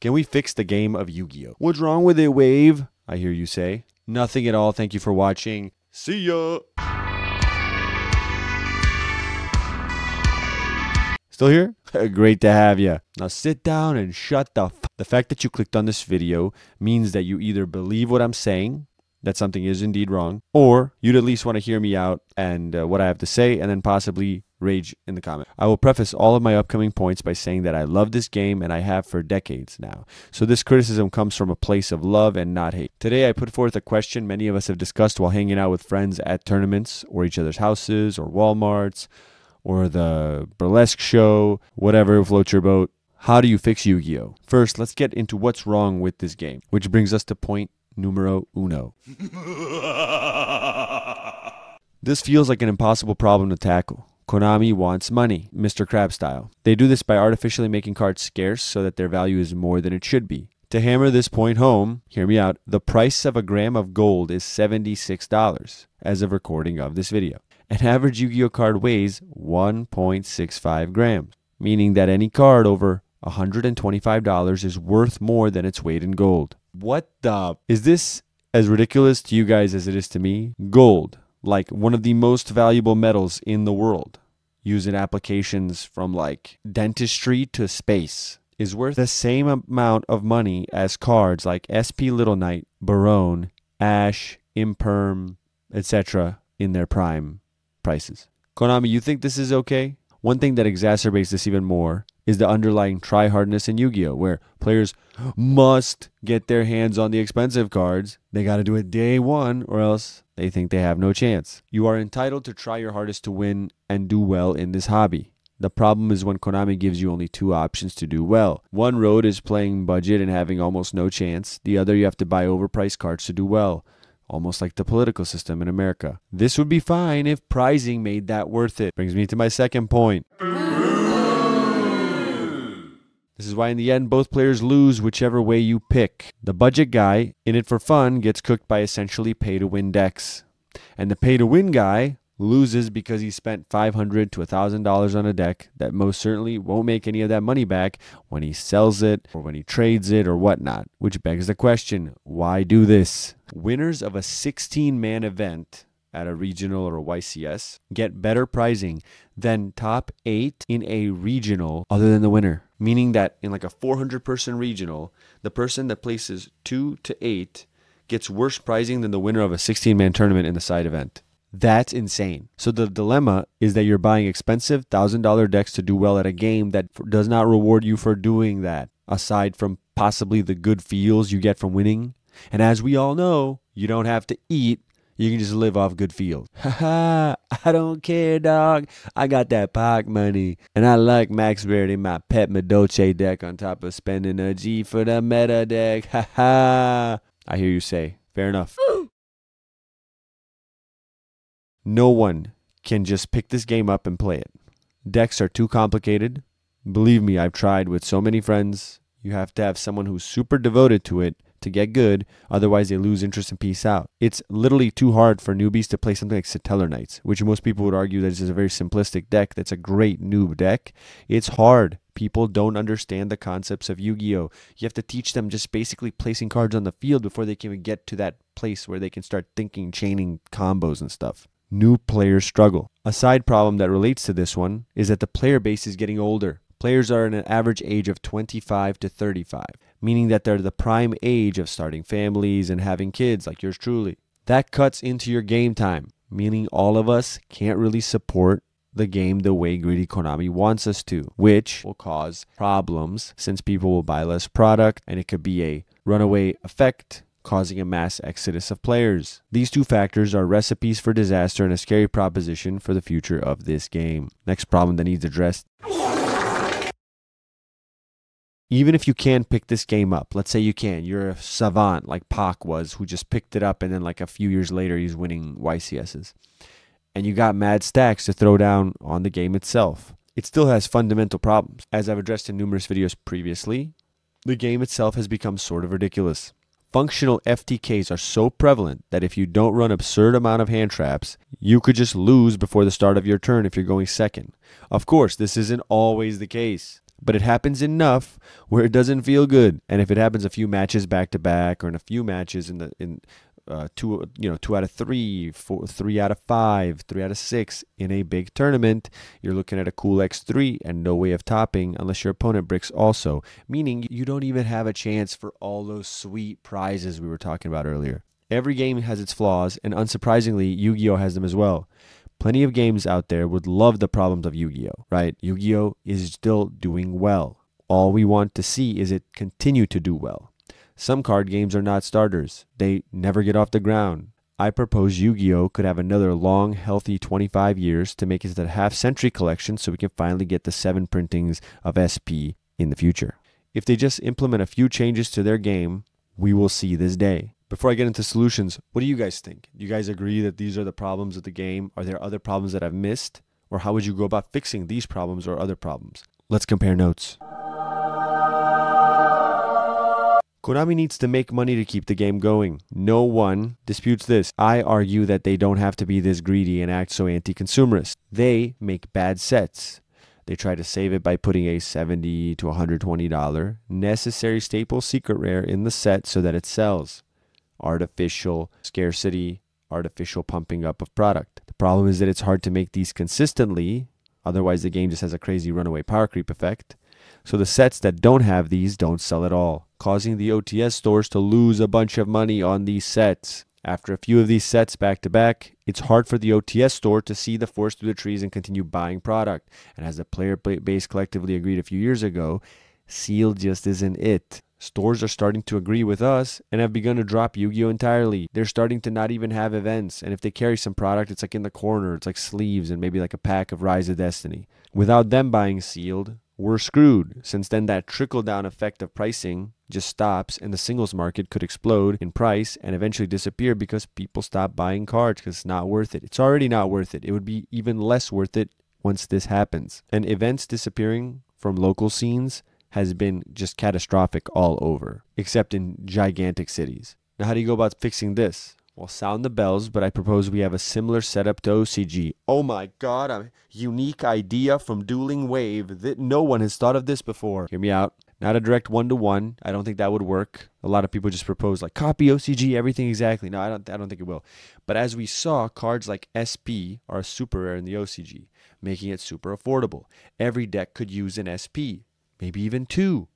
Can we fix the game of Yu-Gi-Oh? What's wrong with it, Wave? I hear you say. Nothing at all. Thank you for watching. See ya. Still here? Great to have you. Now sit down and shut the f. The fact that you clicked on this video means that you either believe what I'm saying, that something is indeed wrong, or you'd at least want to hear me out and what I have to say, and then possibly rage in the comment. I will preface all of my upcoming points by saying that I love this game and I have for decades now. So this criticism comes from a place of love and not hate. Today I put forth a question many of us have discussed while hanging out with friends at tournaments or each other's houses or Walmarts or the burlesque show, whatever, float your boat. How do you fix Yu-Gi-Oh? First, let's get into what's wrong with this game, which brings us to point numero uno. This feels like an impossible problem to tackle. Konami wants money, Mr. Krabs style. They do this by artificially making cards scarce so that their value is more than it should be. To hammer this point home, hear me out, the price of a gram of gold is $76 as of recording of this video. An average Yu-Gi-Oh card weighs 1.65 grams, meaning that any card over $125 is worth more than its weight in gold. What the? Is this as ridiculous to you guys as it is to me? Gold, like one of the most valuable metals in the world, used in applications from like dentistry to space, is worth the same amount of money as cards like SP Little Knight, Baronne, Ash, Imperm, etc. in their prime prices. Konami, you think this is okay? One thing that exacerbates this even more is the underlying try-hardness in Yu-Gi-Oh, where players must get their hands on the expensive cards. They gotta do it day one, or else they think they have no chance. You are entitled to try your hardest to win and do well in this hobby. The problem is when Konami gives you only two options to do well. One road is playing budget and having almost no chance. The other, you have to buy overpriced cards to do well, almost like the political system in America. This would be fine if prizing made that worth it. Brings me to my second point. This is why in the end both players lose whichever way you pick. The budget guy, in it for fun, gets cooked by essentially pay-to-win decks. And the pay-to-win guy loses because he spent $500 to $1,000 on a deck that most certainly won't make any of that money back when he sells it or when he trades it or whatnot. Which begs the question, why do this? Winners of a 16-man event at a regional or a YCS get better prizing than top 8 in a regional other than the winner. Meaning that in like a 400-person regional, the person that places 2 to 8 gets worse prizing than the winner of a 16-man tournament in the side event. That's insane. So the dilemma is that you're buying expensive $1,000 decks to do well at a game that does not reward you for doing that, aside from possibly the good feels you get from winning. And as we all know, you don't have to eat. You can just live off good feels. Haha, I don't care, dog. I got that Pac money. And I like Max Baird in my Pet Madoche deck on top of spending a G for the meta deck. Haha. I hear you say. Fair enough. No one can just pick this game up and play it. Decks are too complicated. Believe me, I've tried with so many friends. You have to have someone who's super devoted to it to get good, otherwise they lose interest and peace out. It's literally too hard for newbies to play something like Stellar Knights, which most people would argue that this is a very simplistic deck. That's a great noob deck. It's hard. People don't understand the concepts of Yu-Gi-Oh! You have to teach them just basically placing cards on the field before they can even get to that place where they can start thinking, chaining combos and stuff. New players struggle. A side problem that relates to this one is that the player base is getting older. Players are in an average age of 25 to 35. Meaning that they're the prime age of starting families and having kids like yours truly. That cuts into your game time, meaning all of us can't really support the game the way greedy Konami wants us to, which will cause problems since people will buy less product and it could be a runaway effect causing a mass exodus of players. These two factors are recipes for disaster and a scary proposition for the future of this game. Next problem that needs addressed. Even if you can pick this game up, let's say you can, you're a savant like Pac was, who just picked it up and then like a few years later he's winning YCSs. And you got mad stacks to throw down on the game itself. It still has fundamental problems. As I've addressed in numerous videos previously, the game itself has become sort of ridiculous. Functional FTKs are so prevalent that if you don't run absurd amount of hand traps, you could just lose before the start of your turn if you're going second. Of course, this isn't always the case. but it happens enough where it doesn't feel good. And if it happens a few matches back to back, or in a few matches in the two out of three, four, three out of five, three out of six in a big tournament, you're looking at a cool X3 and no way of topping unless your opponent bricks also, meaning you don't even have a chance for all those sweet prizes we were talking about earlier. Every game has its flaws, and unsurprisingly, Yu-Gi-Oh has them as well. Plenty of games out there would love the problems of Yu-Gi-Oh, right? Yu-Gi-Oh is still doing well. All we want to see is it continue to do well. Some card games are not starters. They never get off the ground. I propose Yu-Gi-Oh could have another long, healthy 25 years to make it to the half-century collection so we can finally get the 7 printings of SP in the future. If they just implement a few changes to their game, we will see this day. Before I get into solutions, what do you guys think? Do you guys agree that these are the problems of the game? Are there other problems that I've missed? Or how would you go about fixing these problems or other problems? Let's compare notes. Konami needs to make money to keep the game going. No one disputes this. I argue that they don't have to be this greedy and act so anti-consumerist. They make bad sets. They try to save it by putting a $70 to $120 necessary staple secret rare in the set so that it sells. Artificial scarcity, artificial pumping up of product. The problem is that it's hard to make these consistently, otherwise the game just has a crazy runaway power creep effect. So the sets that don't have these don't sell at all, causing the OTS stores to lose a bunch of money on these sets. After a few of these sets back to back, it's hard for the OTS store to see the forest through the trees and continue buying product. And as the player base collectively agreed a few years ago, Seal just isn't it. Stores are starting to agree with us and have begun to drop Yu-Gi-Oh entirely. They're starting to not even have events, and if they carry some product, it's like in the corner, it's like sleeves and maybe like a pack of Rise of Destiny. Without them buying sealed, we're screwed. Since then, that trickle-down effect of pricing just stops, and the singles market could explode in price and eventually disappear because people stop buying cards because it's not worth it. It's already not worth it. It would be even less worth it once this happens. And events disappearing from local scenes has been just catastrophic all over, except in gigantic cities. Now, how do you go about fixing this? Well, sound the bells, but I propose we have a similar setup to OCG. Oh my god, a unique idea from Dueling Wave. That no one has thought of this before. Hear me out. Not a direct one-to-one. I don't think that would work. A lot of people just propose like copy OCG, everything exactly. No, I don't think it will. But as we saw, cards like SP are a super rare in the OCG, making it super affordable. Every deck could use an SP, maybe even 2.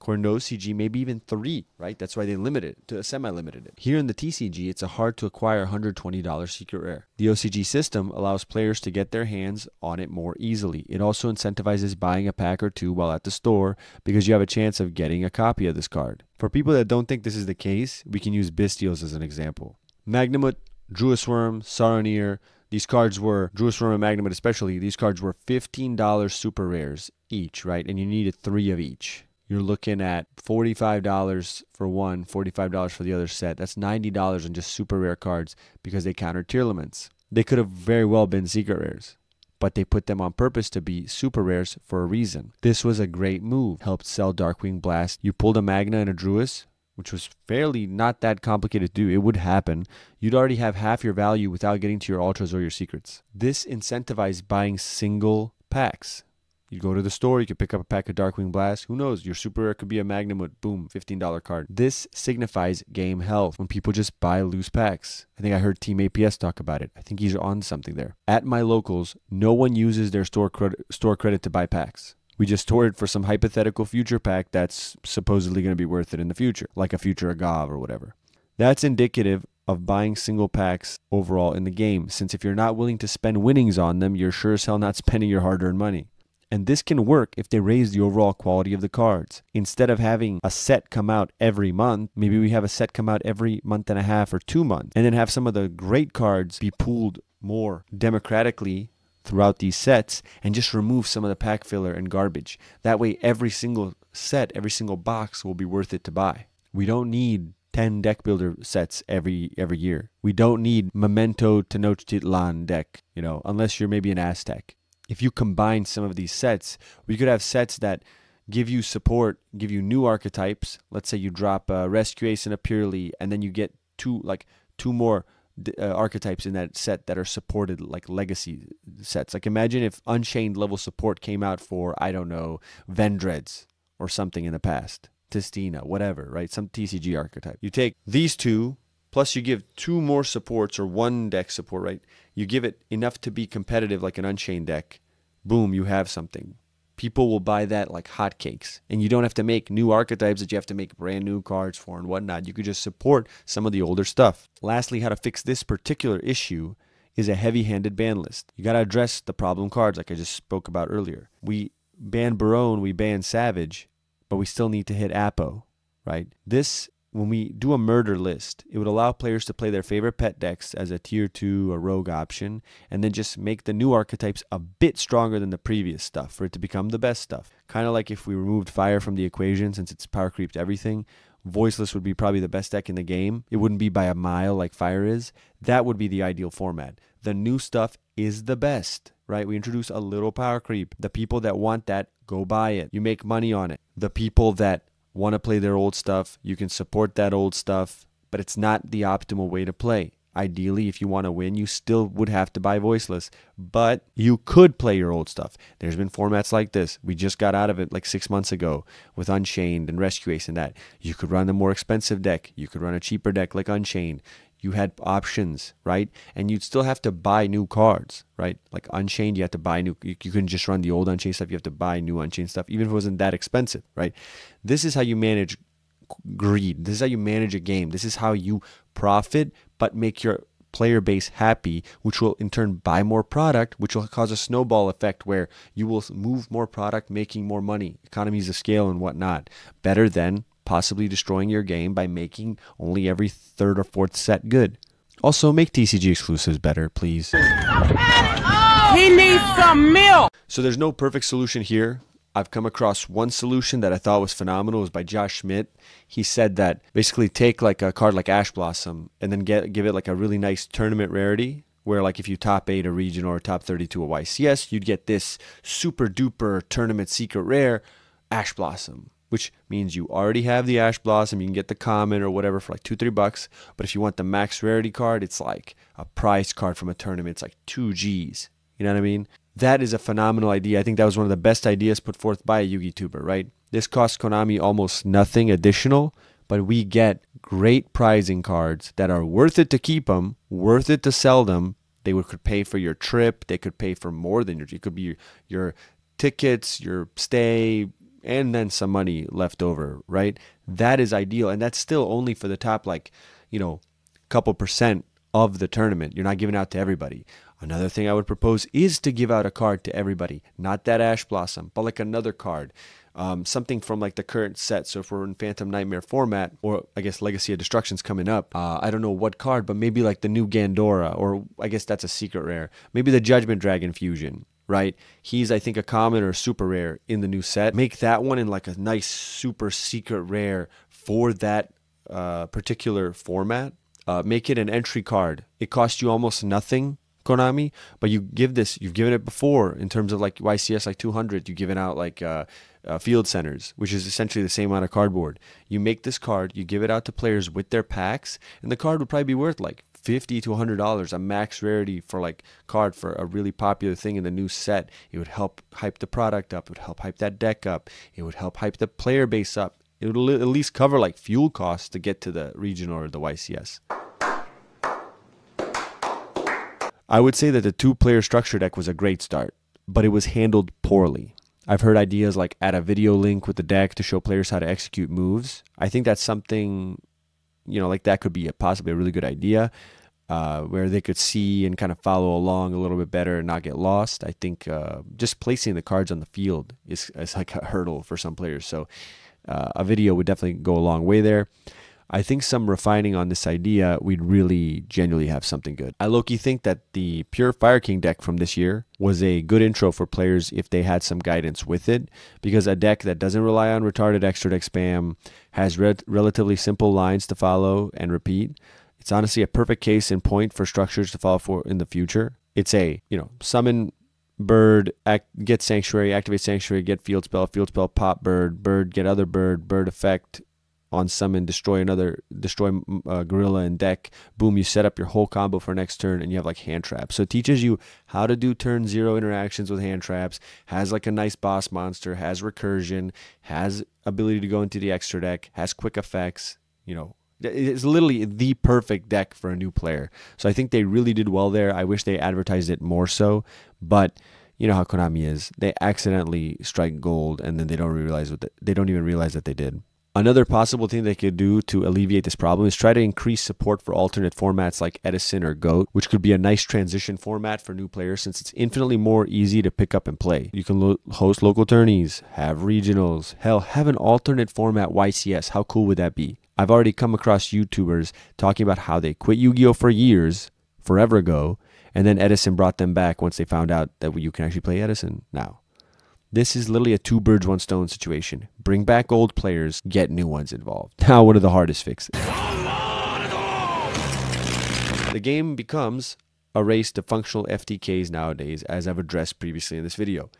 According to OCG, maybe even 3, right? That's why they limited it to semi-limited it. Here in the TCG, it's hard to acquire $120 secret rare. The OCG system allows players to get their hands on it more easily. It also incentivizes buying a pack or 2 while at the store because you have a chance of getting a copy of this card. For people that don't think this is the case, we can use Bystials as an example. Magnamhut, Druiswurm, Saronir, these cards were, Druiswurm and Magnamhut especially, these cards were $15 super rares each, right? And you needed 3 of each. You're looking at $45 for one, $45 for the other set. That's $90 on just super rare cards because they counter tier limits. They could have very well been secret rares, but they put them on purpose to be super rares for a reason. This was a great move. Helped sell Darkwing Blast. You pulled a Magna and a Druis, which was fairly not that complicated to do. It would happen. You'd already have half your value without getting to your ultras or your secrets. This incentivized buying single packs. You go to the store, you could pick up a pack of Darkwing Blast. Who knows? Your super rare could be a Magnamhut. Boom, $15 card. This signifies game health when people just buy loose packs. I think I heard Team APS talk about it. I think he's on something there. At my locals, no one uses their store credit to buy packs. We just store it for some hypothetical future pack that's supposedly going to be worth it in the future, like a future Agave or whatever. That's indicative of buying single packs overall in the game, since if you're not willing to spend winnings on them, you're sure as hell not spending your hard-earned money. And this can work if they raise the overall quality of the cards. Instead of having a set come out every month, maybe we have a set come out every month and a half or 2 months, and then have some of the great cards be pooled more democratically throughout these sets and just remove some of the pack filler and garbage. That way every single set, every single box will be worth it to buy. We don't need 10 deck builder sets every year. We don't need Memento Tenochtitlan deck, you know, unless you're maybe an Aztec. If you combine some of these sets, we could have sets that give you support, give you new archetypes. Let's say you drop a Rescue Ace and a Purely, and then you get 2 more archetypes in that set that are supported, like legacy sets. Like imagine if Unchained level support came out for, I don't know, Vendreds or something in the past, Testina, whatever, right? Some TCG archetype. You take these two, plus you give two more supports or one deck support, right? You give it enough to be competitive like an Unchained deck. Boom, you have something. People will buy that like hotcakes. And you don't have to make new archetypes that you have to make brand new cards for and whatnot. You could just support some of the older stuff. Lastly, how to fix this particular issue is a heavy-handed ban list. You got to address the problem cards like I just spoke about earlier. We ban Baronne, we ban Savage, but we still need to hit Apo, right? This, when we do a murder list, it would allow players to play their favorite pet decks as a tier 2 or rogue option, and then just make the new archetypes a bit stronger than the previous stuff for it to become the best stuff. Kind of like if we removed Fire from the equation, since it's power creeped everything, Voiceless would be probably the best deck in the game. It wouldn't be by a mile like Fire is. That would be the ideal format. The new stuff is the best, right? We introduce a little power creep. The people that want that, go buy it. You make money on it. The people that want to play their old stuff, you can support that old stuff, but it's not the optimal way to play. Ideally, if you want to win, you still would have to buy Voiceless, but you could play your old stuff. There's been formats like this. We just got out of it like 6 months ago with Unchained and Rescue Ace and that. You could run a more expensive deck. You could run a cheaper deck like Unchained. You had options, right? And you'd still have to buy new cards, right? Like Unchained, you had to buy new. You couldn't just run the old Unchained stuff. You have to buy new Unchained stuff, even if it wasn't that expensive, right? This is how you manage greed. This is how you manage a game. This is how you profit, but make your player base happy, which will in turn buy more product, which will cause a snowball effect where you will move more product, making more money, economies of scale and whatnot, better than possibly destroying your game by making only every third or fourth set good. Also, make TCG exclusives better, please. He needs some milk! So there's no perfect solution here. I've come across one solution that I thought was phenomenal. It was by Josh Schmidt. He said that basically take like a card like Ash Blossom and then give it like a really nice tournament rarity, where like if you top 8 a region or top 32 a YCS, you'd get this super duper tournament secret rare Ash Blossom, which means you already have the Ash Blossom. You can get the common or whatever for like $2-3. But if you want the max rarity card, it's like a prize card from a tournament. It's like $2,000. You know what I mean? That is a phenomenal idea. I think that was one of the best ideas put forth by a Yu-Gi-Tuber, right? This costs Konami almost nothing additional, but we get great prizing cards that are worth it to keep them, worth it to sell them. They could pay for your trip. They could pay for more than your trip. It could be your tickets, your stay, and then some money left over, right? That is ideal, and that's still only for the top, like, you know, couple % of the tournament. You're not giving out to everybody. Another thing I would propose is to give out a card to everybody, not that Ash Blossom, but like another card, something from like the current set. So if we're in Phantom Nightmare format, or I guess Legacy of Destruction's coming up, I don't know what card, but maybe like the new Gandora, or I guess that's a secret rare, maybe the Judgment Dragon fusion, right? He's, I think, a common or super rare in the new set. Make that one in like a nice super secret rare for that particular format. Make it an entry card. It costs you almost nothing, Konami, but you give this, you've given it before in terms of like YCS, like 200, you've given out like field centers, which is essentially the same amount of cardboard. You make this card, you give it out to players with their packs, and the card would probably be worth like $50 to $100, a max rarity for like card for a really popular thing in the new set. It would help hype the product up. It would help hype that deck up. It would help hype the player base up. It would at least cover like fuel costs to get to the region or the YCS. I would say that the 2-player structure deck was a great start, but it was handled poorly. I've heard ideas like add a video link with the deck to show players how to execute moves. I think that's something, you know, like that could be possibly a really good idea, where they could see and kind of follow along a little bit better and not get lost. I think just placing the cards on the field is like a hurdle for some players. So a video would definitely go a long way there. I think some refining on this idea, we'd really genuinely have something good. I low-key think that the pure Fire King deck from this year was a good intro for players if they had some guidance with it, because a deck that doesn't rely on retarded extra deck spam, has relatively simple lines to follow and repeat. It's honestly a perfect case in point for structures to follow for in the future. It's a, you know, summon bird, get sanctuary, activate sanctuary, get field spell, pop bird, get other bird, bird effect, on summon, destroy gorilla in deck, boom, you set up your whole combo for next turn, and you have like hand traps. So it teaches you how to do turn zero interactions with hand traps, has like a nice boss monster, has recursion, has ability to go into the extra deck, has quick effects, you know. It's literally the perfect deck for a new player. So I think they really did well there. I wish they advertised it more so, but you know how Konami is. They accidentally strike gold and then they don't realize what they don't even realize that they did. Another possible thing they could do to alleviate this problem is try to increase support for alternate formats like Edison or GOAT, which could be a nice transition format for new players since it's infinitely more easy to pick up and play. You can host local tourneys, have regionals, hell, have an alternate format YCS. How cool would that be? I've already come across YouTubers talking about how they quit Yu-Gi-Oh for years, forever ago, and then Edison brought them back once they found out that you can actually play Edison now. This is literally a two birds, one stone situation. Bring back old players, get new ones involved. Now, one of the hardest fixes. The game becomes a race to functional FTKs nowadays, as I've addressed previously in this video.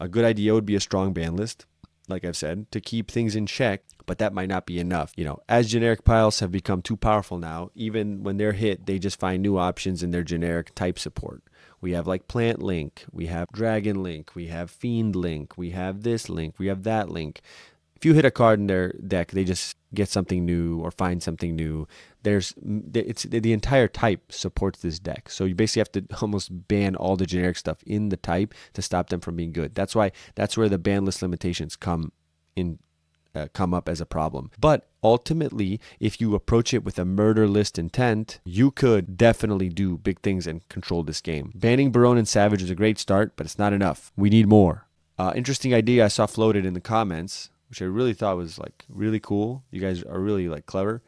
A good idea would be a strong ban list, like I've said, to keep things in check, but that might not be enough. You know, as generic piles have become too powerful now, even when they're hit, they just find new options in their generic type support. We have like Plant Link, we have Dragon Link, we have Fiend Link, we have this Link, we have that Link. If you hit a card in their deck, they just get something new or find something new. The entire type supports this deck. So you basically have to almost ban all the generic stuff in the type to stop them from being good. That's why, that's where the ban list limitations come up as a problem. But ultimately, if you approach it with a murder list intent, you could definitely do big things and control this game. Banning Baronne and Savage is a great start, but it's not enough. We need more. Interesting idea I saw floated in the comments, which I really thought was like really cool. You guys are really like clever.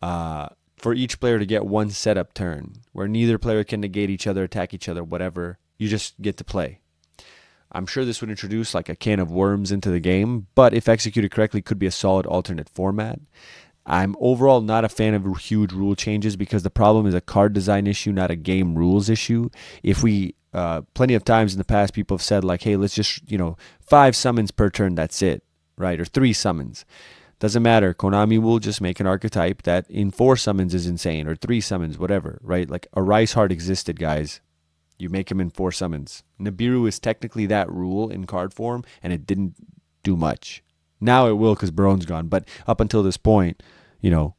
For each player to get one setup turn where neither player can negate each other, attack each other, whatever. You just get to play. I'm sure this would introduce like a can of worms into the game, but if executed correctly, could be a solid alternate format. I'm overall not a fan of huge rule changes because the problem is a card design issue, not a game rules issue. If we, plenty of times in the past, people have said like, hey, let's just, you know, 5 summons per turn, that's it, right? Or 3 summons. Doesn't matter. Konami will just make an archetype that in 4 summons is insane, or 3 summons, whatever, right? Like a Rice Heart existed, guys. You make him in 4 summons. Nibiru is technically that rule in card form, and it didn't do much. Now it will because Baronne's gone, but up until this point, you know,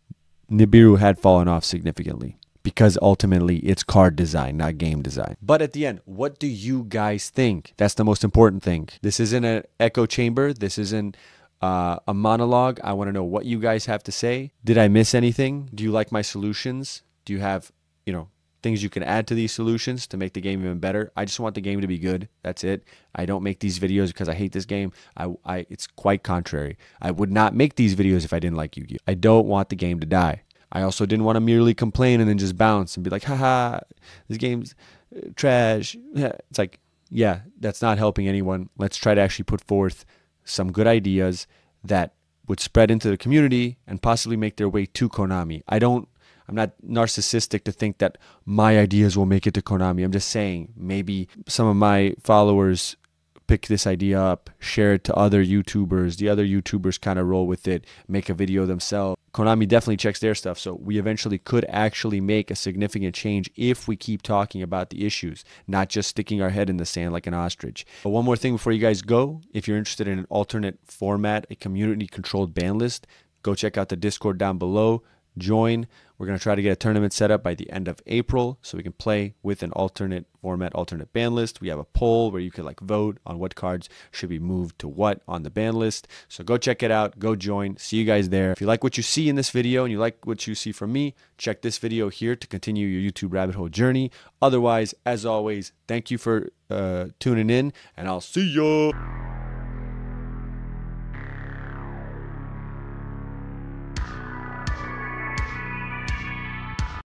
Nibiru had fallen off significantly because ultimately it's card design, not game design. But at the end, what do you guys think? That's the most important thing. This isn't an echo chamber. This isn't a monologue. I want to know what you guys have to say. Did I miss anything? Do you like my solutions? Do you have, you know, things you can add to these solutions to make the game even better? I just want the game to be good. That's it. I don't make these videos because I hate this game. It's quite contrary. I would not make these videos if I didn't like Yu-Gi-Oh! I don't want the game to die. I also didn't want to merely complain and then just bounce and be like, haha, this game's trash. It's like, yeah, that's not helping anyone. Let's try to actually put forth some good ideas that would spread into the community and possibly make their way to Konami. I'm not narcissistic to think that my ideas will make it to Konami. I'm just saying maybe some of my followers pick this idea up, share it to other YouTubers. The other YouTubers kind of roll with it, make a video themselves. Konami definitely checks their stuff, so we eventually could actually make a significant change if we keep talking about the issues, not just sticking our head in the sand like an ostrich. But one more thing before you guys go, if you're interested in an alternate format, a community-controlled ban list, go check out the Discord down below. Join. We're going to try to get a tournament set up by the end of April so we can play with an alternate format, alternate ban list. We have a poll where you can like vote on what cards should be moved to what on the ban list. So go check it out. Go join. See you guys there. If you like what you see in this video and you like what you see from me, check this video here to continue your YouTube rabbit hole journey. Otherwise, as always, thank you for tuning in, and I'll see you.